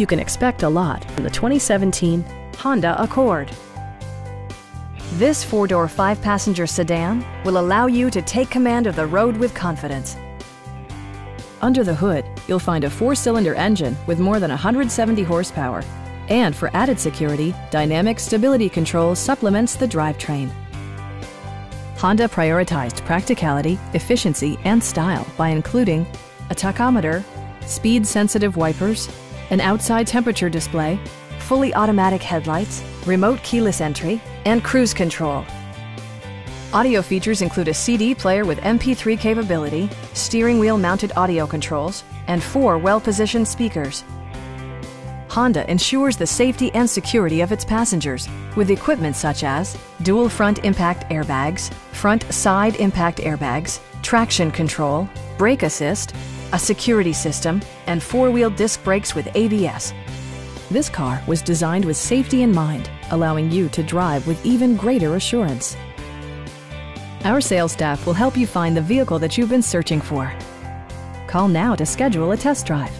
You can expect a lot from the 2017 Honda Accord. This four-door, five-passenger sedan will allow you to take command of the road with confidence. Under the hood, you'll find a four-cylinder engine with more than 170 horsepower. And for added security, dynamic stability control supplements the drivetrain. Honda prioritized practicality, efficiency, and style by including a tachometer, speed-sensitive wipers, an outside temperature display, fully automatic headlights, remote keyless entry, and cruise control. Audio features include a CD player with MP3 capability, steering wheel-mounted audio controls, and four well-positioned speakers. Honda ensures the safety and security of its passengers with equipment such as dual front impact airbags, front side impact airbags, traction control, brake assist, a security system, and four-wheel disc brakes with ABS. This car was designed with safety in mind, allowing you to drive with even greater assurance. Our sales staff will help you find the vehicle that you've been searching for. Call now to schedule a test drive.